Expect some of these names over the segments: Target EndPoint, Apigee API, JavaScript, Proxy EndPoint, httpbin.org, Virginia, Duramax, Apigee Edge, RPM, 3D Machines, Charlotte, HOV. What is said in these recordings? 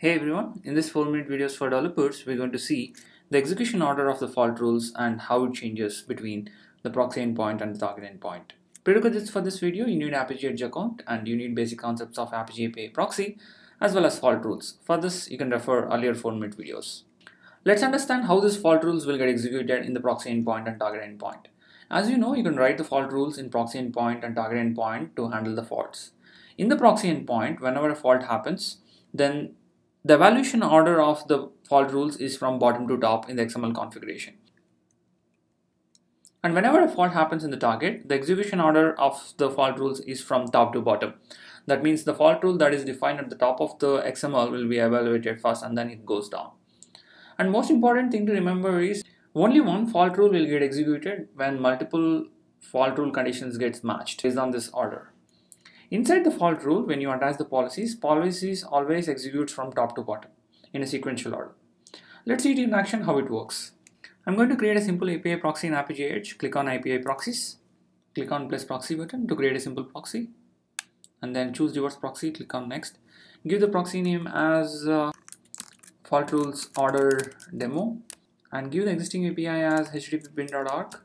Hey everyone, in this 4-minute videos for developers, we're going to see the execution order of the fault rules and how it changes between the proxy endpoint and the target endpoint. Prerequisites for this video, you need Apigee Edge account and you need basic concepts of Apigee API proxy as well as fault rules. For this, you can refer earlier 4-minute videos. Let's understand how these fault rules will get executed in the proxy endpoint and target endpoint. As you know, you can write the fault rules in proxy endpoint and target endpoint to handle the faults. In the proxy endpoint, whenever a fault happens, then the evaluation order of the fault rules is from bottom to top in the XML configuration. And whenever a fault happens in the target, the execution order of the fault rules is from top to bottom. That means the fault rule that is defined at the top of the XML will be evaluated first and then it goes down. And most important thing to remember is only one fault rule will get executed when multiple fault rule conditions gets matched based on this order. Inside the fault rule, when you attach the policies always executes from top to bottom in a sequential order. Let's see it in action how it works. I'm going to create a simple API proxy in Apigee Edge. Click on API proxies. Click on plus proxy button to create a simple proxy. And then choose reverse proxy, click on next. Give the proxy name as fault rules order demo and give the existing API as httpbin.org.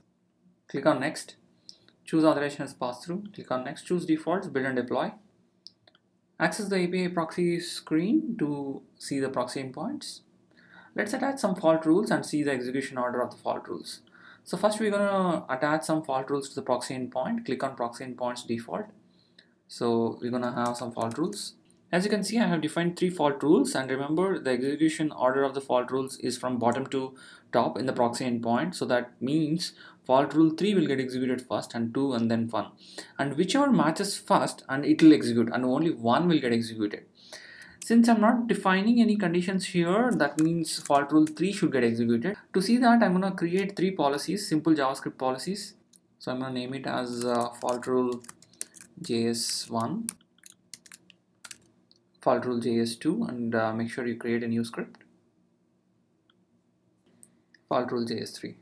Click on next. Choose authorization as pass-through, click on next, choose defaults, build and deploy. Access the API proxy screen to see the proxy endpoints. Let's attach some fault rules and see the execution order of the fault rules. So first we're gonna attach some fault rules to the proxy endpoint, click on proxy endpoints default. So we're gonna have some fault rules. As you can see, I have defined 3 fault rules and remember the execution order of the fault rules is from bottom to top in the proxy endpoint. So that means fault rule 3 will get executed first and 2 and then 1. And whichever matches first and it will execute and only 1 will get executed. Since I'm not defining any conditions here, that means fault rule 3 should get executed. To see that, I'm going to create 3 policies, simple JavaScript policies. So I'm going to name it as fault rule JS1. Fault rule JS2 and make sure you create a new script. Fault rule JS3.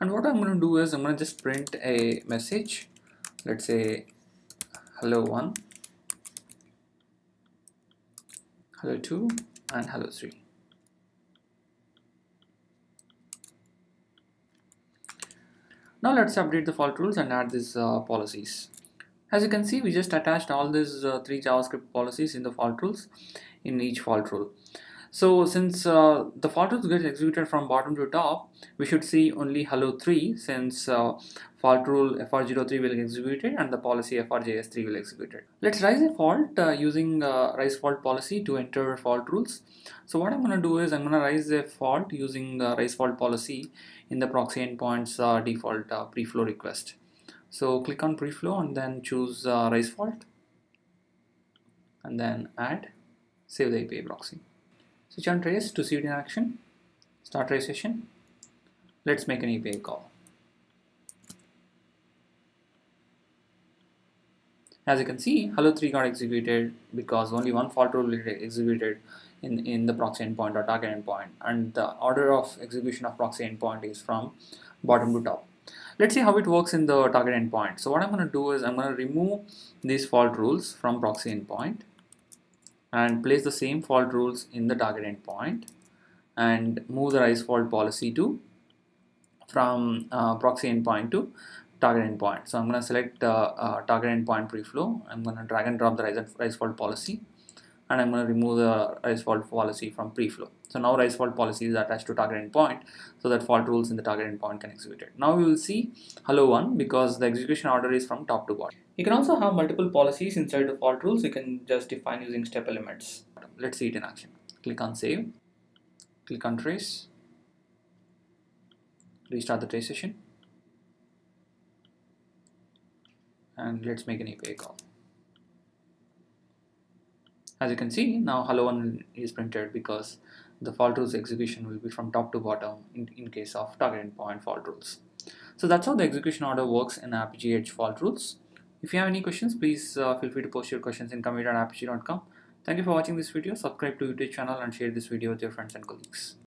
And what I'm going to do is I'm going to just print a message. Let's say hello 1, hello 2 and hello 3. Now let's update the fault rules and add these policies. As you can see, we just attached all these 3 JavaScript policies in the fault rules in each fault rule. So since the fault rules get executed from bottom to top, we should see only hello 3 since fault rule fr03 will execute it and the policy frjs3 will execute it. Let's raise a fault using raise fault policy to enter fault rules. So what I'm going to do is I'm going to raise a fault using raise fault policy in the proxy endpoint's default preflow request. So click on preflow and then choose raise fault and then add, save the API proxy. Switch on trace to see it in action. Start trace session. Let's make an API call. As you can see, hello 3 got executed because only one fault rule will get executed in the proxy endpoint or target endpoint, and the order of execution of proxy endpoint is from bottom to top. Let's see how it works in the target endpoint. So what I'm going to do is I'm going to remove these fault rules from proxy endpoint and place the same fault rules in the target endpoint and move the raise fault policy to from proxy endpoint to target endpoint. So I'm going to select target endpoint preflow. I'm going to drag and drop the raise fault policy and I'm going to remove the raise fault policy from preflow. So now raise fault policy is attached to target endpoint so that fault rules in the target endpoint can execute it. Now we will see hello 1 because the execution order is from top to bottom. You can also have multiple policies inside the fault rules. You can just define using step elements. Let's see it in action. Click on save, click on trace, restart the trace session and let's make an API call. As you can see, now hello 1 is printed because the fault rules execution will be from top to bottom in case of target endpoint fault rules. So that's how the execution order works in Apigee Edge fault rules. If you have any questions, please feel free to post your questions in commit@apigee.com. Thank you for watching this video. Subscribe to YouTube channel and share this video with your friends and colleagues.